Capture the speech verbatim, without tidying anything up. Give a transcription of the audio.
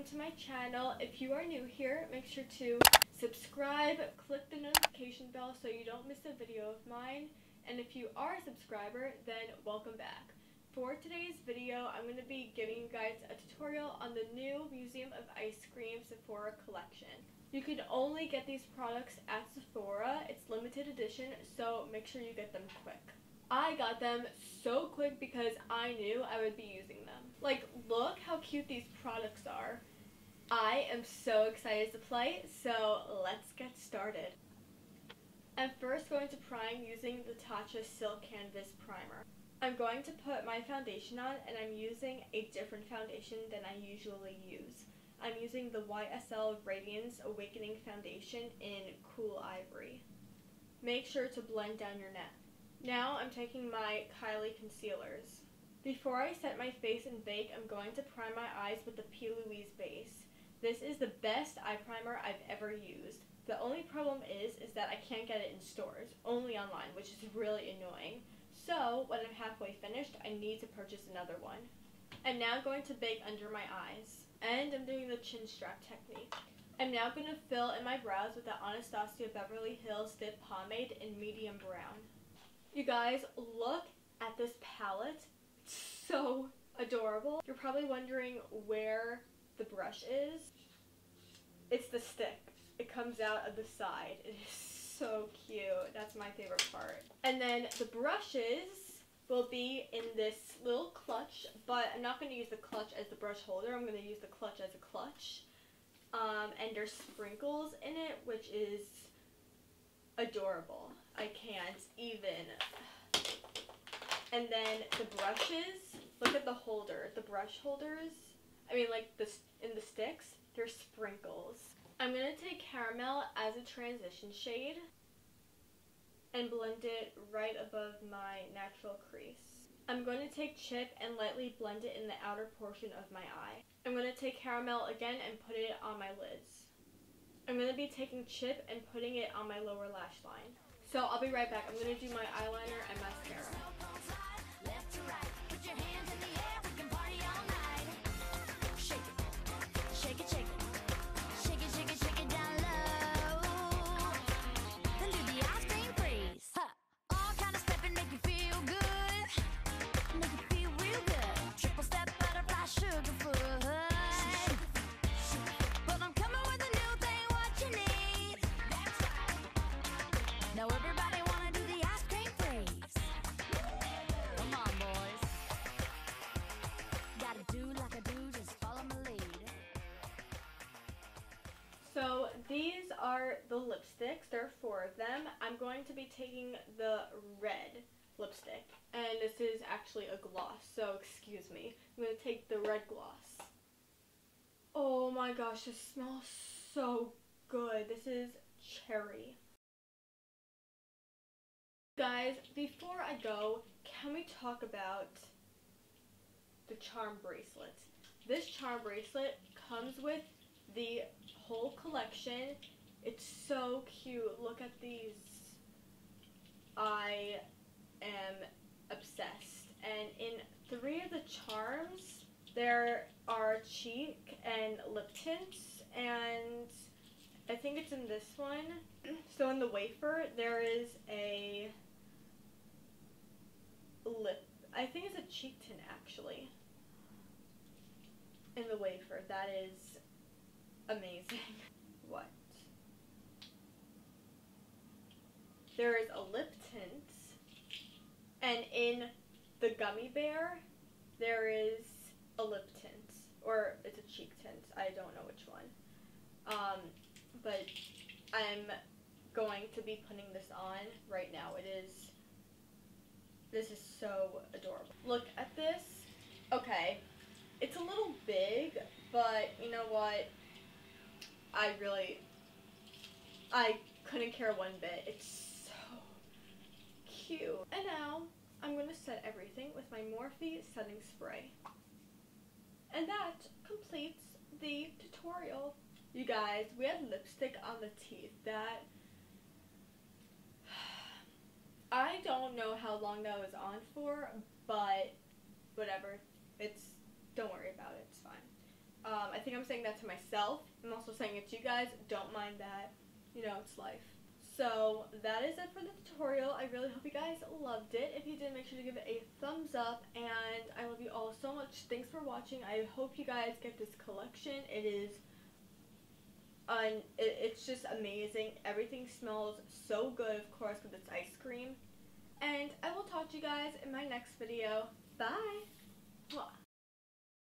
welcome to my channel. If you are new here, make sure to subscribe, click the notification bell so you don't miss a video of mine, and if you are a subscriber, then welcome back. For today's video, I'm going to be giving you guys a tutorial on the new Museum of Ice Cream Sephora collection. You can only get these products at Sephora. It's limited edition, so make sure you get them quick. I got them so quick because I knew I would be using them. Like, look how cute these products are. I am so excited to play, so let's get started. I'm first going to prime using the Tatcha Silk Canvas Primer. I'm going to put my foundation on, and I'm using a different foundation than I usually use. I'm using the Y S L Radiance Awakening Foundation in Cool Ivory. Make sure to blend down your neck. Now I'm taking my Kylie concealers. Before I set my face and bake, I'm going to prime my eyes with the P. Louise base. This is the best eye primer I've ever used. The only problem is, is that I can't get it in stores, only online, which is really annoying. So when I'm halfway finished, I need to purchase another one. I'm now going to bake under my eyes, and I'm doing the chin strap technique. I'm now going to fill in my brows with the Anastasia Beverly Hills Dip Pomade in medium brown. You guys, look at this palette. It's so adorable. You're probably wondering where the brush is. It's the stick. It comes out of the side. It is so cute. That's my favorite part. And then the brushes will be in this little clutch, but I'm not going to use the clutch as the brush holder. I'm going to use the clutch as a clutch. Um, and there's sprinkles in it, which is adorable. I can't even. And then the brushes, look at the holder, the brush holders, I mean like this in the sticks, they're sprinkles. I'm going to take caramel as a transition shade and blend it right above my natural crease. I'm going to take chip and lightly blend it in the outer portion of my eye. I'm going to take caramel again and put it on my lids. I'm going to be taking chip and putting it on my lower lash line. So I'll be right back. I'm going to do my eyeliner and mascara. So these are the lipsticks. There are four of them. I'm going to be taking the red lipstick, and this is actually a gloss, so excuse me. I'm going to take the red gloss. Oh my gosh, this smells so good. This is cherry. Guys, before I go, can we talk about the charm bracelets? This charm bracelet comes with the whole collection. It's so cute. Look at these. I am obsessed. And in three of the charms, there are cheek and lip tints, and I think it's in this one. So in the wafer, there is a lip. I think it's a cheek tint, actually. In the wafer, that is amazing. What? There is a lip tint, and in the gummy bear there is a lip tint, or it's a cheek tint, I don't know which one, um but I'm going to be putting this on right now. It is, this is so adorable. Look at this. Okay, it's a little big, but you know what, I really, I couldn't care one bit. It's so cute. And now I'm going to set everything with my Morphe setting spray. And that completes the tutorial. You guys, we had lipstick on the teeth. That, I don't know how long that was on for, but whatever. It's, don't worry about it, it's fine. Um, I think I'm saying that to myself. I'm also saying it to you guys. Don't mind that. You know, it's life. So that is it for the tutorial. I really hope you guys loved it. If you did, make sure to give it a thumbs up. And I love you all so much. Thanks for watching. I hope you guys get this collection. It is, un it, it's just amazing. Everything smells so good, of course, with its ice cream. And I will talk to you guys in my next video. Bye!